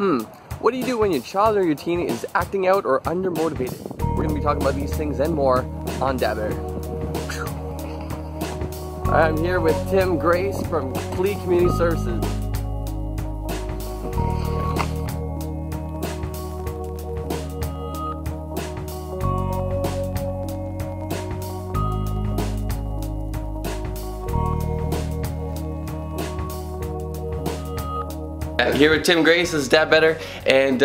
What do you do when your child or your teen is acting out or undermotivated? We're going to be talking about these things and more on DadBetter. I'm here with Tim Grace from PLEA Community Services. Here with Tim Grace, this is DadBetter, and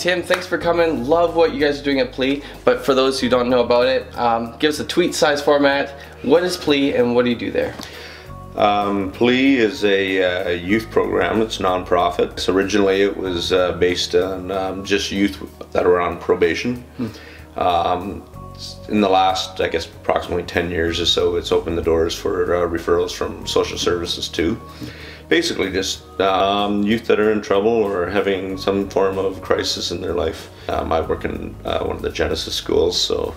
Tim, thanks for coming. Love what you guys are doing at PLEA, but for those who don't know about it, give us a tweet size format. What is PLEA and what do you do there? PLEA is a youth program. It's non-profit. So originally it was based on just youth that were on probation. In the last, I guess, approximately 10 years or so, it's opened the doors for referrals from social services too. Basically just youth that are in trouble or having some form of crisis in their life. I work in one of the Genesis schools, so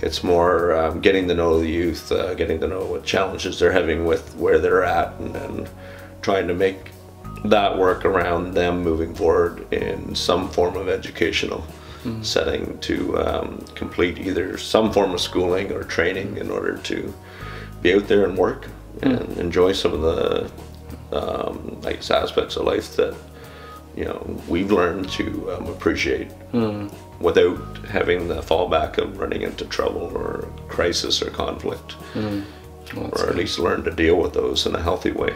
it's more getting to know the youth, getting to know what challenges they're having with where they're at, and trying to make that work around them moving forward in some form of educational setting to complete either some form of schooling or training in order to be out there and work and enjoy some of the aspects of life that, you know, we've learned to appreciate without having the fallback of running into trouble or crisis or conflict, or at least learn to deal with those in a healthy way.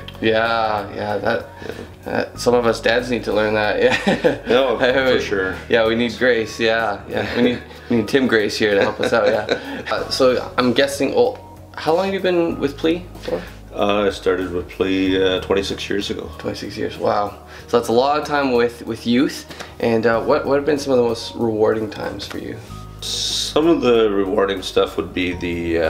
Some of us dads need to learn that. Yeah, no, for sure. Yeah, we need Grace. Yeah, we need Tim Grace here to help us out. Yeah. So I'm guessing. Well, how long have you been with PLEA for? I started with PLEA 26 years ago. 26 years, wow. So that's a lot of time with youth. And what have been some of the most rewarding times for you? Some of the rewarding stuff would be the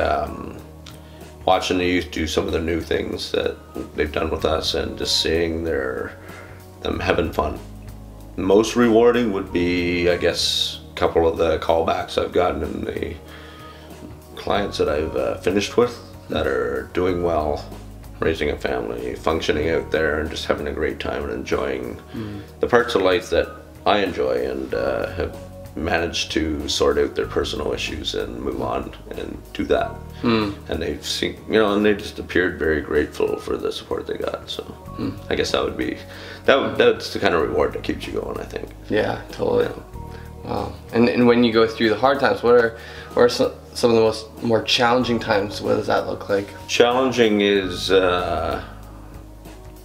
watching the youth do some of the new things that they've done with us, and just seeing them having fun. Most rewarding would be, I guess, a couple of the callbacks I've gotten and the clients that I've finished with that are doing well, raising a family, functioning out there, and just having a great time and enjoying the parts of life that I enjoy, and have managed to sort out their personal issues and move on and do that. And they've seen, you know, and they just appeared very grateful for the support they got. So I guess that would be, that's the kind of reward that keeps you going, I think. Yeah, totally. Yeah. Wow. And when you go through the hard times, what are some of the more challenging times? What does that look like? Challenging is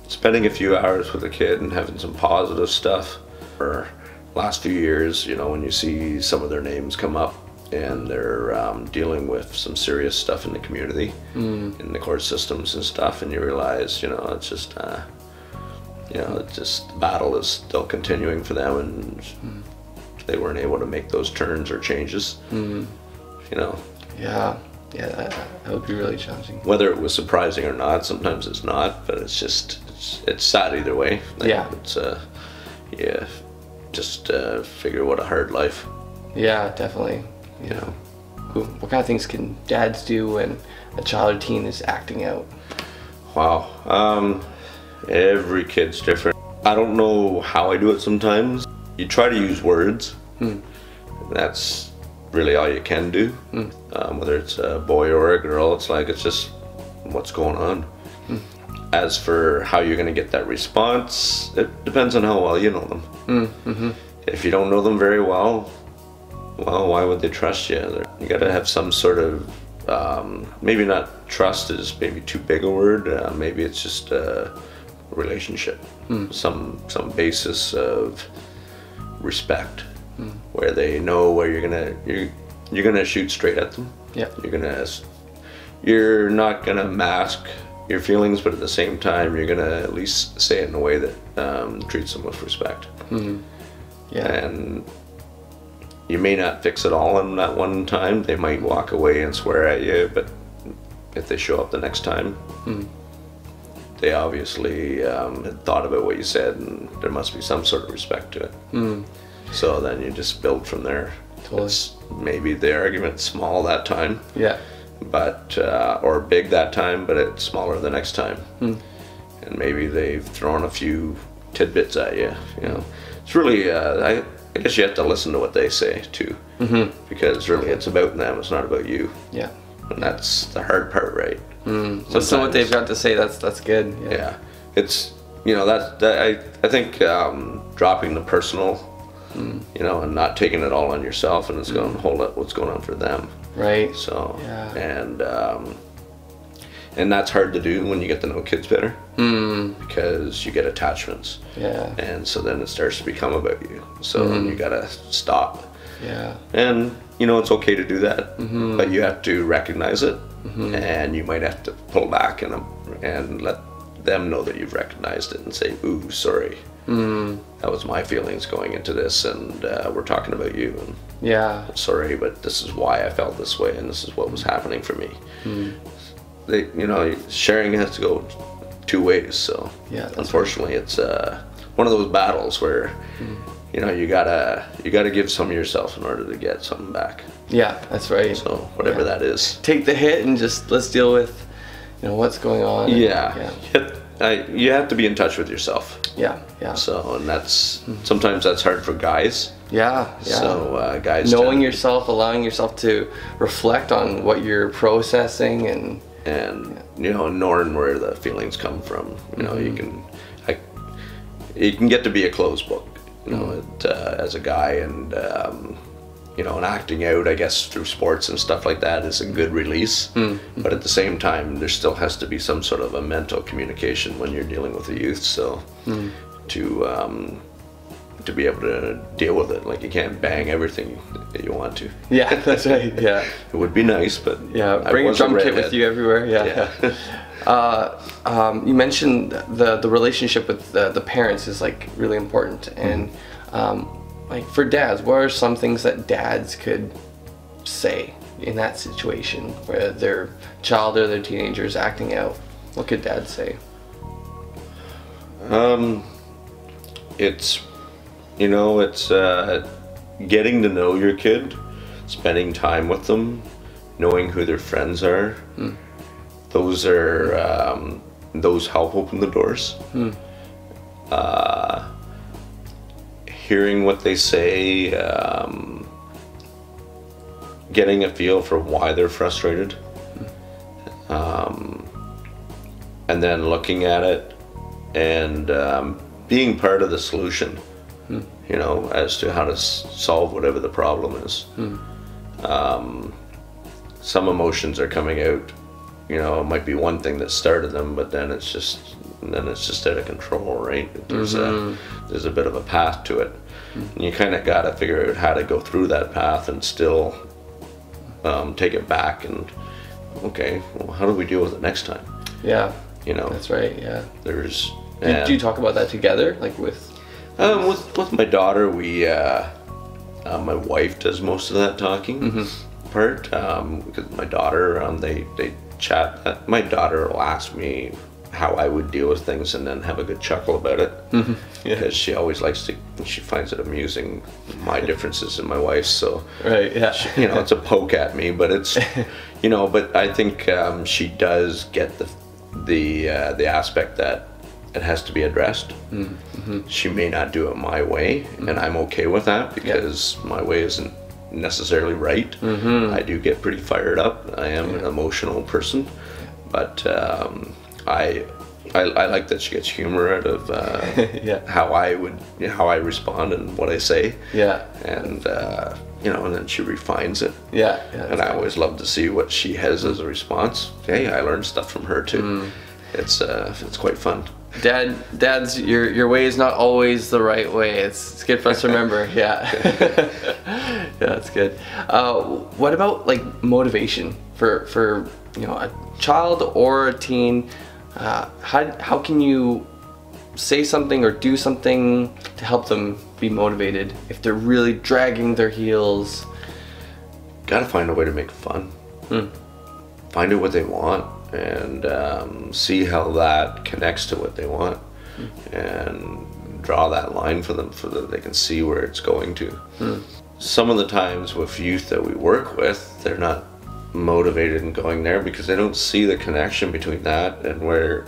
spending a few hours with a kid and having some positive stuff. For last few years, you know, when you see some of their names come up and they're dealing with some serious stuff in the community, in the court systems and stuff, and you realize, you know, it's just, the battle is still continuing for them, and they weren't able to make those turns or changes. You know. Yeah, that would be really challenging. Whether it was surprising or not, sometimes it's not, but it's just, it's sad either way. Like, yeah. It's, figure what a hard life. Yeah, definitely. You know. Cool. What kind of things can dads do when a child or teen is acting out? Wow. Every kid's different. I don't know how I do it sometimes. You try to use words. That's really all you can do. Whether it's a boy or a girl, it's like, it's just what's going on. As for how you're going to get that response, it depends on how well you know them. If you don't know them very well, why would they trust you? You got to have some sort of, maybe not trust is maybe too big a word, maybe it's just a relationship, some basis of respect. Where they know where you're gonna shoot straight at them. Yeah. You're not gonna mask your feelings, but at the same time, you're gonna at least say it in a way that treats them with respect. Yeah. And you may not fix it all in that one time. They might walk away and swear at you, but if they show up the next time, they obviously had thought about what you said, and there must be some sort of respect to it. So then you just build from there. Totally. It's maybe the argument's small that time. Yeah. But or big that time, but it's smaller the next time. And maybe they've thrown a few tidbits at you. You know, it's really, I guess you have to listen to what they say too, because really it's about them, it's not about you. Yeah. And that's the hard part, right? Listen to what they've got to say, that's good. Yeah. It's, you know, I think dropping the personal, you know, and not taking it all on yourself, and it's going, hold up, what's going on for them? Right. So, yeah. And that's hard to do when you get to know kids better, because you get attachments. Yeah. And so then it starts to become about you. So then you gotta stop. Yeah. And you know, it's okay to do that, but you have to recognize it, and you might have to pull back and let them know that you've recognized it and say, ooh, sorry, that was my feelings going into this, and we're talking about you, and I'm sorry, but this is why I felt this way, and this is what was happening for me. They, you know, sharing has to go two ways, so unfortunately it's one of those battles where you know, you gotta give some of yourself in order to get something back. Yeah, that's right. So whatever that is, take the hit and just let's deal with, you know, what's going on. Yeah. You have to be in touch with yourself. Yeah. So, and that's, sometimes that's hard for guys. Yeah. So guys, knowing yourself, allowing yourself to reflect on what you're processing, and you know, knowing where the feelings come from. You know, you can get to be a closed book, you know, as a guy, and you know, and acting out, I guess, through sports and stuff like that is a good release. But at the same time, there still has to be some sort of a mental communication when you're dealing with the youth. So to be able to deal with it, like, you can't bang everything that you want to. Yeah, that's right. Yeah, it would be nice, but yeah, bring a drum kit with you everywhere. Yeah. You mentioned the relationship with the parents is like really important, and like for dads, what are some things that dads could say in that situation where their child or their teenager is acting out? What could dads say? It's, you know, it's getting to know your kid, spending time with them, knowing who their friends are. Those are, those help open the doors. Hearing what they say, getting a feel for why they're frustrated, and then looking at it and being part of the solution, you know, as to how to solve whatever the problem is. Some emotions are coming out, you know, it might be one thing that started them, but then it's just, out of control, right? There's a bit of a path to it. And you kind of got to figure out how to go through that path and still take it back and, okay, well, how do we deal with it next time? Yeah, you know, that's right. Yeah, there's. Do you talk about that together, like with my daughter? We, my wife does most of that talking part, because my daughter, they chat. My daughter will ask me how I would deal with things and then have a good chuckle about it, because she always likes to, she finds it amusing, my differences and my wife's, so she, you know, it's a poke at me, but it's, you know, but I think she does get the aspect that it has to be addressed. She may not do it my way, and I'm okay with that, because my way isn't necessarily right. I do get pretty fired up, I am an emotional person, but I like that she gets humor out of how I respond and what I say. Yeah. And you know, and then she refines it. Yeah. And I always love to see what she has as a response. Hey, I learned stuff from her too. It's quite fun. Dads, your way is not always the right way. It's good for us to remember. Yeah, that's good. What about like motivation for you know, a child or a teen? How can you say something or do something to help them be motivated if they're really dragging their heels? Gotta find a way to make fun. Find out what they want, and see how that connects to what they want, and draw that line for them so that they can see where it's going to. Some of the times with youth that we work with, they're not motivated in going there because they don't see the connection between that and where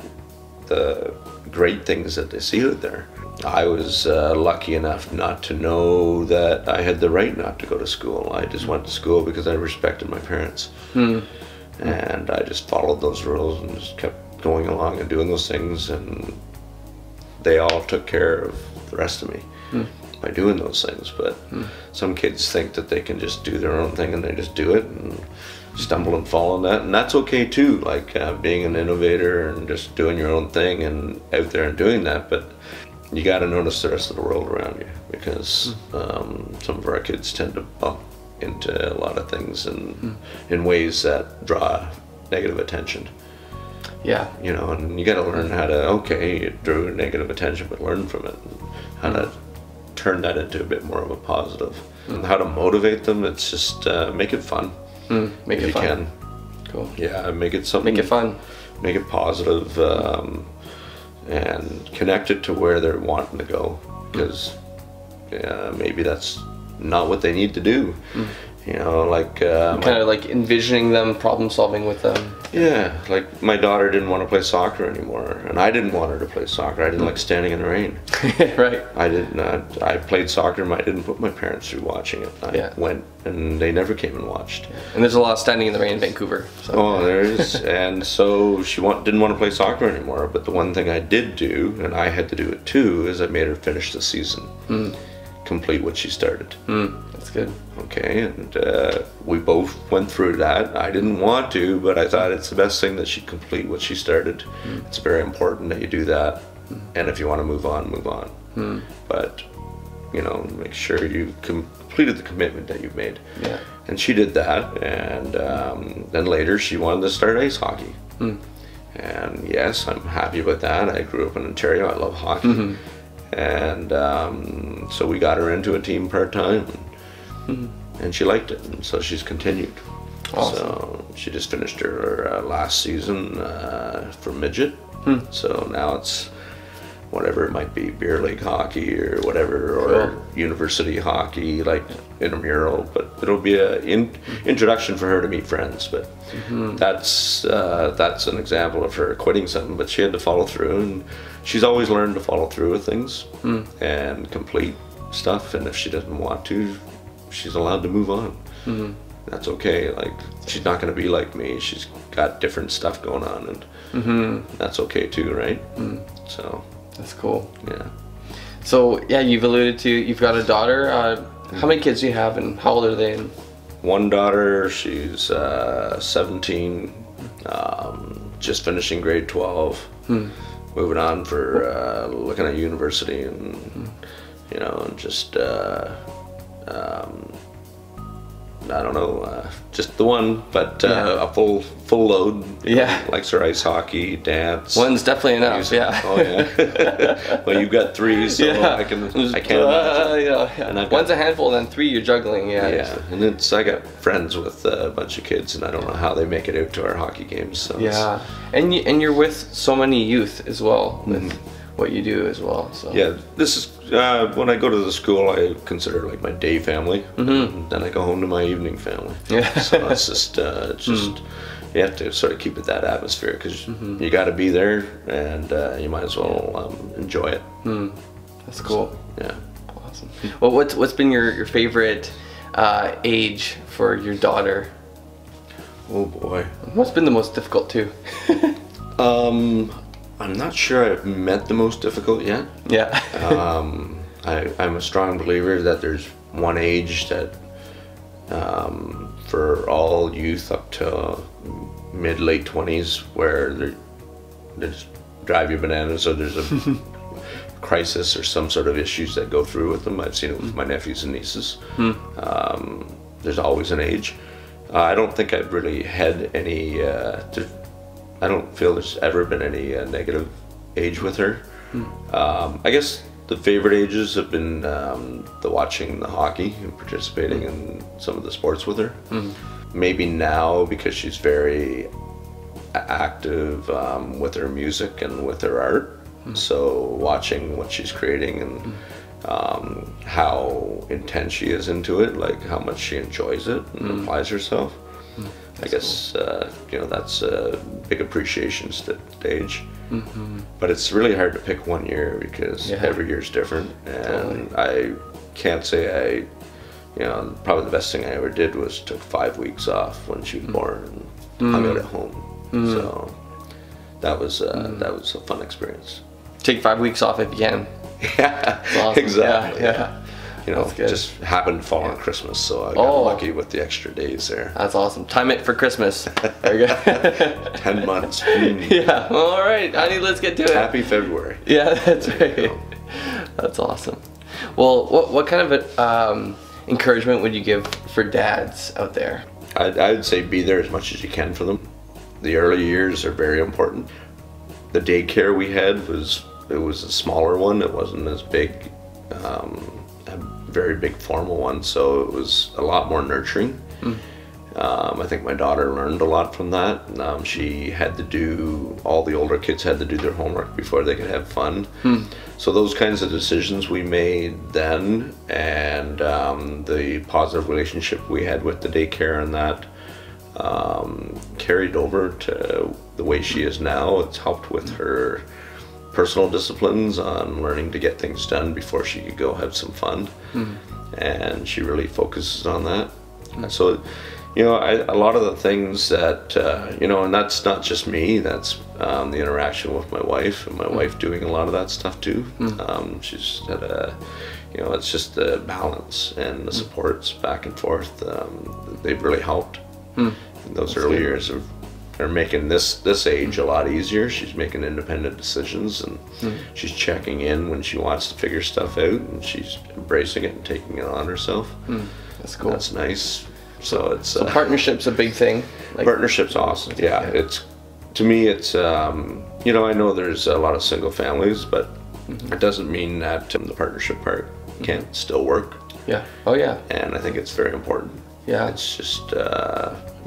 the great things that they see out there. I was lucky enough not to know that I had the right not to go to school. I just went to school because I respected my parents. Mm. And I just followed those rules and just kept going along and doing those things, and they all took care of the rest of me by doing those things. But some kids think that they can just do their own thing and they just do it and stumble and fall on that, and that's okay too, like being an innovator and just doing your own thing and out there and doing that. But you got to notice the rest of the world around you, because some of our kids tend to bump into a lot of things and in ways that draw negative attention. Yeah, you know, and you got to learn how to, okay, it drew negative attention, but learn from it, and how to turn that into a bit more of a positive, and how to motivate them. It's just make it fun. Make it fun. Can. Cool. Yeah, make it something. Make it fun. Make it positive, and connect it to where they're wanting to go, because maybe that's not what they need to do. You know, like kind of like envisioning them, problem solving with them. Yeah, like my daughter didn't want to play soccer anymore, and I didn't want her to play soccer. I didn't like standing in the rain. Right. I didn't. I played soccer, but I didn't put my parents through watching it. I went, and they never came and watched. And there's a lot of standing in the rain in Vancouver. So. Oh, there is. And so she didn't want to play soccer anymore. But the one thing I did do, and I had to do it too, is I made her finish the season. Complete what she started. That's good. Okay, and we both went through that. I didn't want to, but I thought it's the best thing that she complete what she started. It's very important that you do that, and if you want to move on, move on. But, you know, make sure you completed the commitment that you've made. Yeah. And she did that, and then later she wanted to start ice hockey. And yes, I'm happy with that. I grew up in Ontario. I love hockey. And so we got her into a team part-time, and she liked it, and so she's continued. Awesome. So she just finished her last season for midget, so now it's whatever it might be, beer league hockey or whatever, or university hockey, like intramural, but it'll be an introduction for her to meet friends. But that's an example of her quitting something, but she had to follow through, and she's always learned to follow through with things and complete stuff, and if she doesn't want to, she's allowed to move on. That's okay. Like, she's not going to be like me. She's got different stuff going on, and that's okay too, right? So that's cool. Yeah. So yeah, you've alluded to, you've got a daughter. How many kids do you have, and how old are they? One daughter, she's 17, just finishing grade 12, moving on for looking at university, and you know, and just I don't know, just the one, but a full load. Yeah. Likes her ice hockey, dance. One's definitely enough. Music. Yeah. Oh yeah. Well, you've got three, so yeah. I can imagine. Yeah. And one's a handful, then three you're juggling. Yeah. Yeah. And it's, I got friends with a bunch of kids, and I don't know how they make it out to our hockey games. So yeah. And you're with so many youth as well. With what you do as well. So yeah, this is when I go to the school, I consider it like my day family, and then I go home to my evening family. Yeah. So it's just you have to sort of keep it that atmosphere, because you got to be there, and you might as well enjoy it. That's cool. So, yeah. Awesome. Well, what's been your favorite age for your daughter? Oh boy. What's been the most difficult too? I'm not sure I've met the most difficult yet. Yeah. I'm a strong believer that there's one age that for all youth up to mid-late 20s where they just drive you bananas, or there's a crisis or some sort of issues that go through with them. I've seen it with my nephews and nieces. There's always an age. I don't think I've really had any... I don't feel there's ever been any negative age with her. I guess the favorite ages have been the watching the hockey and participating in some of the sports with her. Maybe now, because she's very active with her music and with her art. So watching what she's creating and how intense she is into it, like how much she enjoys it and applies herself. I guess you know, that's a big appreciation stage. Mm-hmm. But it's really hard to pick one year because every year's different, and totally. I can't say I, you know, probably the best thing I ever did was took 5 weeks off when she was born and hung out at home. So that was a fun experience. Take 5 weeks off if you can. Yeah, awesome. Exactly. Yeah. You know, just happened to fall on Christmas, so I got lucky with the extra days there. That's awesome. Time it for Christmas. There you go. 10 months. Yeah. All right, honey, let's get to it. Happy February. Yeah, that's right. That's awesome. Well, what kind of encouragement would you give for dads out there? I'd say be there as much as you can for them. The early years are very important. The daycare we had was a smaller one. It wasn't as big. A very big formal one, so it was a lot more nurturing. I think my daughter learned a lot from that. She had to do, all the older kids had to do their homework before they could have fun. So those kinds of decisions we made then, and the positive relationship we had with the daycare and that carried over to the way she is now. It's helped with her personal disciplines on learning to get things done before she could go have some fun. And she really focuses on that. So, you know, a lot of the things that, you know, and that's not just me, that's the interaction with my wife, and my wife doing a lot of that stuff too. She's had a, you know, it's just the balance and the supports back and forth. They've really helped. In those early years of are making this age a lot easier. She's making independent decisions, and she's checking in when she wants to figure stuff out, and she's embracing it and taking it on herself. That's cool. That's nice. So it's so partnership's a big thing. Like, partnership's awesome. Yeah, it's, to me it's you know, I know there's a lot of single families, but it doesn't mean that the partnership part can't still work. Yeah. Oh yeah. And I think it's very important. Yeah. It's just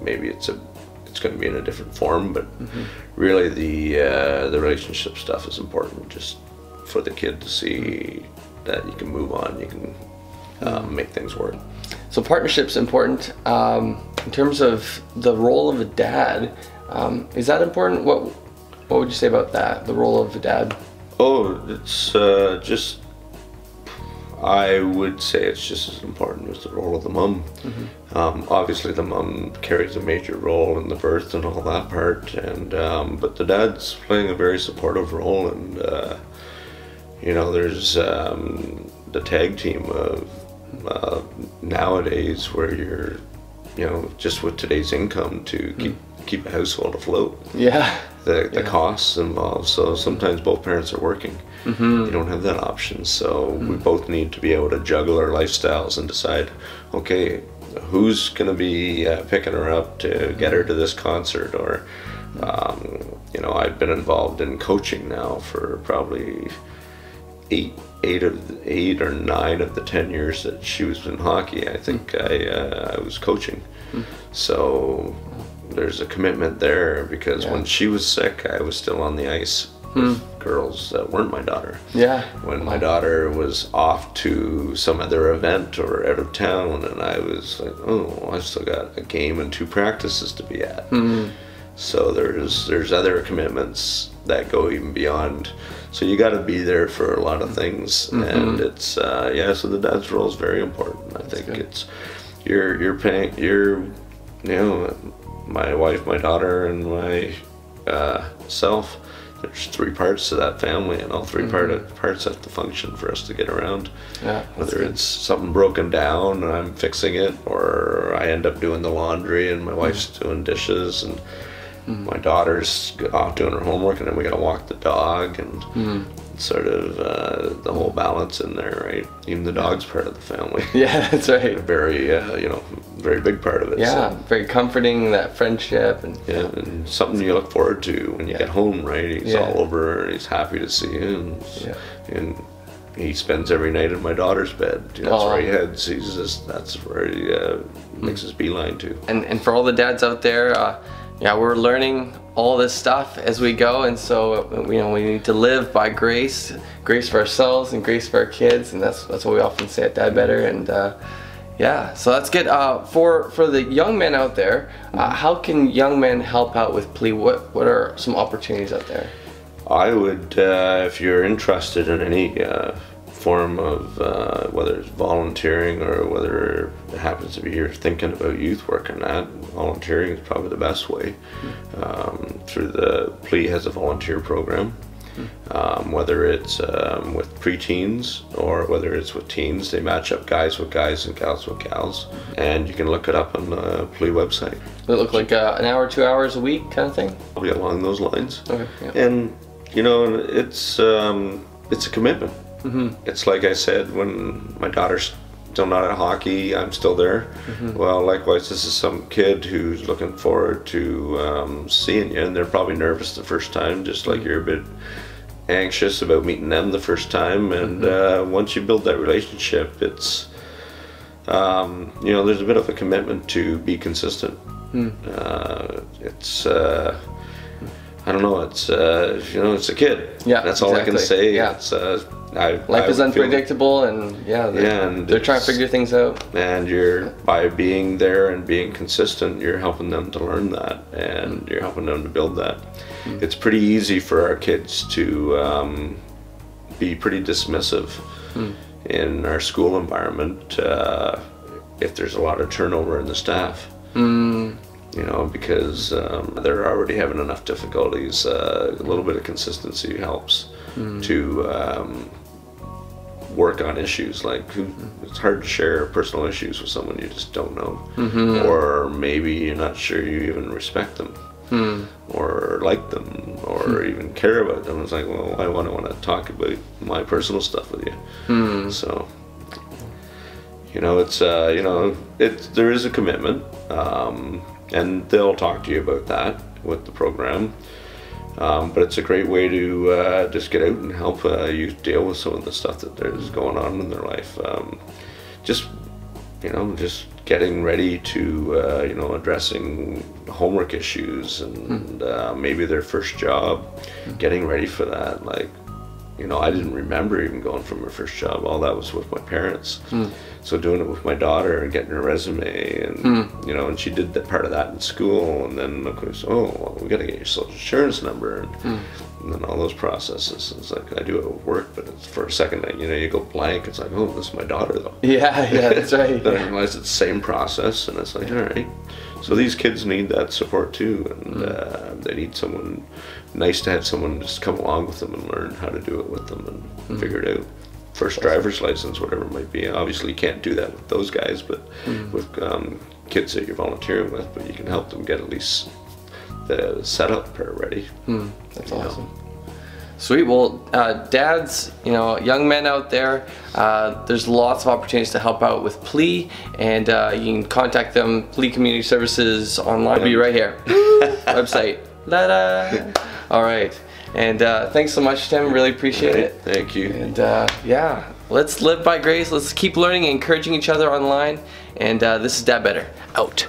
maybe it's going to be in a different form, but really the relationship stuff is important, just for the kid to see that you can move on, you can make things work. So partnership's important. In terms of the role of a dad, is that important? What would you say about that, the role of a dad? It's just, I would say it's just as important as the role of the mum. Obviously the mum carries a major role in the birth and all that part, and but the dad's playing a very supportive role, and you know, there's the tag team of nowadays where you're, you know, just with today's income to keep a household afloat. Yeah. The costs involved, so sometimes both parents are working. They don't have that option, so we both need to be able to juggle our lifestyles and decide, okay, who's going to be picking her up to get her to this concert, or you know, I've been involved in coaching now for probably eight or nine of the 10 years that she was in hockey. I think I was coaching, so there's a commitment there, because when she was sick, I was still on the ice with girls that weren't my daughter. Yeah. When my daughter was off to some other event or out of town, and I was like, oh, I still got a game and 2 practices to be at. So there's other commitments that go even beyond. So you got to be there for a lot of things, and it's yeah. So the dad's role is very important. I think it's you know. My wife, my daughter, and my self. There's 3 parts to that family, and all 3 parts have to function for us to get around. Yeah, whether it's something broken down and I'm fixing it, or I end up doing the laundry and my wife's doing dishes, and my daughter's off doing her homework, and then we gotta walk the dog, and sort of the whole balance in there, right? Even the dog's part of the family. Yeah, that's right. Very, you know, very big part of it. Yeah, so. Very comforting, that friendship. And yeah, and something you look forward to when you get home, right? He's all over, and he's happy to see you. And he spends every night in my daughter's bed. That's where he heads. He's just, that's where he makes his beeline to. And for all the dads out there, yeah, we're learning all this stuff as we go, and so, you know, we need to live by grace, grace for ourselves and grace for our kids, and that's what we often say at DadBetter, and Yeah, so that's good. For the young men out there, how can young men help out with PLEA? What are some opportunities out there? I would, if you're interested in any form of, whether it's volunteering or whether it happens to be you're thinking about youth work and that, volunteering is probably the best way. Through the PLEA has a volunteer program. Whether it's with preteens or whether it's with teens, they match up guys with guys and gals with gals, and you can look it up on the PLEA website. Does it look like an hour, 2 hours a week kind of thing? Probably along those lines. Okay, yeah. And you know, it's a commitment. Mm-hmm. It's like I said, when my daughter's still not at hockey, I'm still there. Mm-hmm. Well, likewise, this is some kid who's looking forward to seeing you, and they're probably nervous the first time, just like you're a bit anxious about meeting them the first time. And once you build that relationship, it's you know, there's a bit of a commitment to be consistent. Mm. I don't know, it's you know, it's a kid. Yeah, that's all exactly. I can say. Yeah. It's, life is unpredictable, and yeah, they're trying to figure things out. And you're, by being there and being consistent, you're helping them to learn that, and you're helping them to build that. Mm. It's pretty easy for our kids to be pretty dismissive in our school environment if there's a lot of turnover in the staff. Mm. You know, because they're already having enough difficulties. A little bit of consistency helps to work on issues. Like, it's hard to share personal issues with someone you just don't know, or maybe you're not sure you even respect them, or like them, or even care about them. It's like, well, I want to talk about my personal stuff with you. So, you know, it's you know, there is a commitment. And they'll talk to you about that with the program, but it's a great way to just get out and help youth deal with some of the stuff that there's going on in their life. Just, you know, just getting ready to, you know, addressing homework issues and maybe their first job, getting ready for that. Like, you know, I didn't remember even going from my first job. All that was with my parents. Mm. So doing it with my daughter and getting her resume, and you know, and she did that part of that in school. And then of course, oh, well, we got to get your social insurance number, and then all those processes. It's like, I do it at work, but it's for a second, you know, you go blank. It's like, oh, this is my daughter though. Yeah, yeah, that's right. Then I realized it's the same process, and it's like, all right. So these kids need that support too, and they need someone nice to have someone just come along with them and learn how to do it with them and figure it out. First driver's license, whatever it might be. Obviously, you can't do that with those guys, but with kids that you're volunteering with, but you can help them get at least the setup part ready. That's awesome. Sweet. Well, dads, you know, young men out there, there's lots of opportunities to help out with PLEA, and you can contact them, PLEA Community Services online. It'll be right here. Website. Da-da. All right. And thanks so much, Tim. Really appreciate it. Thank you. And yeah, let's live by grace. Let's keep learning and encouraging each other online. And this is DadBetter. Out.